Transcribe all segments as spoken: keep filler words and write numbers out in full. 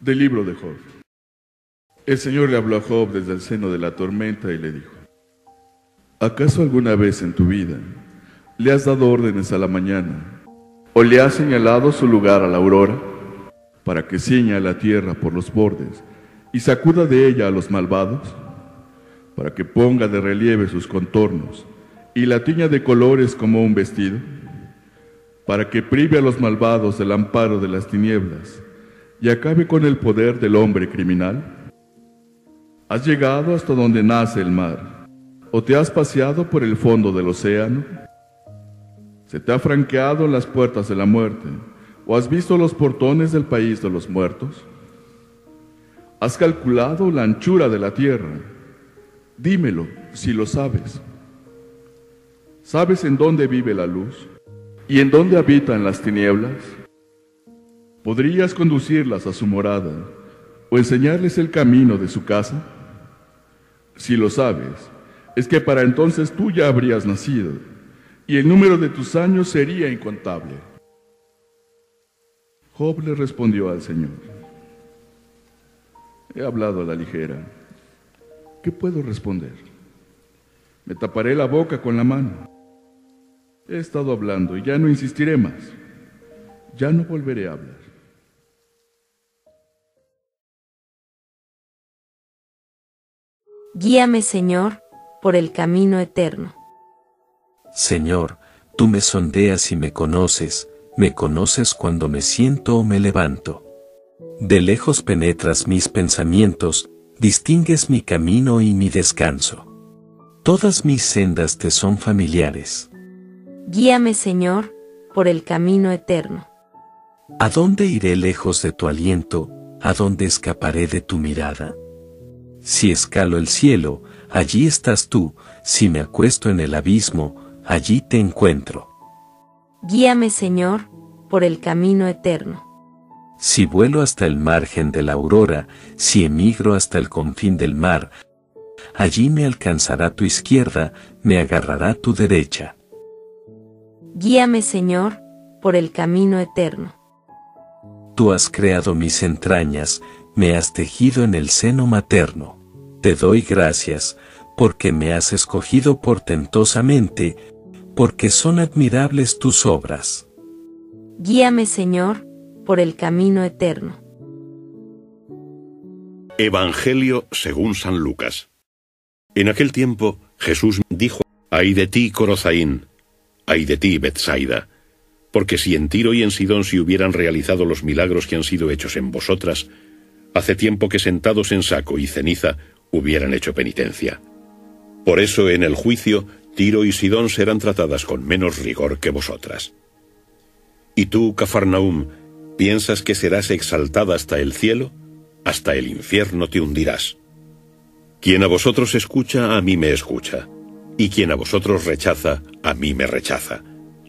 Del libro de Job. El Señor le habló a Job desde el seno de la tormenta y le dijo: ¿Acaso alguna vez en tu vida le has dado órdenes a la mañana o le has señalado su lugar a la aurora para que ciña la tierra por los bordes y sacuda de ella a los malvados, para que ponga de relieve sus contornos y la tiña de colores como un vestido, para que prive a los malvados del amparo de las tinieblas y acabe con el poder del hombre criminal? ¿Has llegado hasta donde nace el mar o te has paseado por el fondo del océano? ¿Se te ha franqueado las puertas de la muerte o has visto los portones del país de los muertos? ¿Has calculado la anchura de la tierra? Dímelo si lo sabes. ¿Sabes en dónde vive la luz y en dónde habitan las tinieblas? ¿Podrías conducirlas a su morada o enseñarles el camino de su casa? Si lo sabes, es que para entonces tú ya habrías nacido y el número de tus años sería incontable. Job le respondió al Señor: He hablado a la ligera. ¿Qué puedo responder? Me taparé la boca con la mano. He estado hablando y ya no insistiré más. Ya no volveré a hablar. Guíame, Señor, por el camino eterno. Señor, tú me sondeas y me conoces, me conoces cuando me siento o me levanto. De lejos penetras mis pensamientos, distingues mi camino y mi descanso. Todas mis sendas te son familiares. Guíame, Señor, por el camino eterno. ¿A dónde iré lejos de tu aliento? ¿A dónde escaparé de tu mirada? Si escalo el cielo, allí estás tú. Si me acuesto en el abismo, allí te encuentro. Guíame, Señor, por el camino eterno. Si vuelo hasta el margen de la aurora, si emigro hasta el confín del mar, allí me alcanzará tu izquierda, me agarrará tu derecha. Guíame, Señor, por el camino eterno. Tú has creado mis entrañas, me has tejido en el seno materno. Te doy gracias, porque me has escogido portentosamente, porque son admirables tus obras. Guíame, Señor, por el camino eterno. Evangelio según San Lucas. En aquel tiempo Jesús dijo: Ay de ti, Corozaín, ay de ti, Bethsaida, porque si en Tiro y en Sidón se hubieran realizado los milagros que han sido hechos en vosotras, hace tiempo que sentados en saco y ceniza hubieran hecho penitencia. Por eso en el juicio Tiro y Sidón serán tratadas con menos rigor que vosotras. Y tú, Cafarnaúm, ¿piensas que serás exaltada hasta el cielo? Hasta el infierno te hundirás. Quien a vosotros escucha, a mí me escucha. Y quien a vosotros rechaza, a mí me rechaza.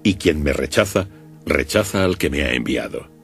Y quien me rechaza, rechaza al que me ha enviado.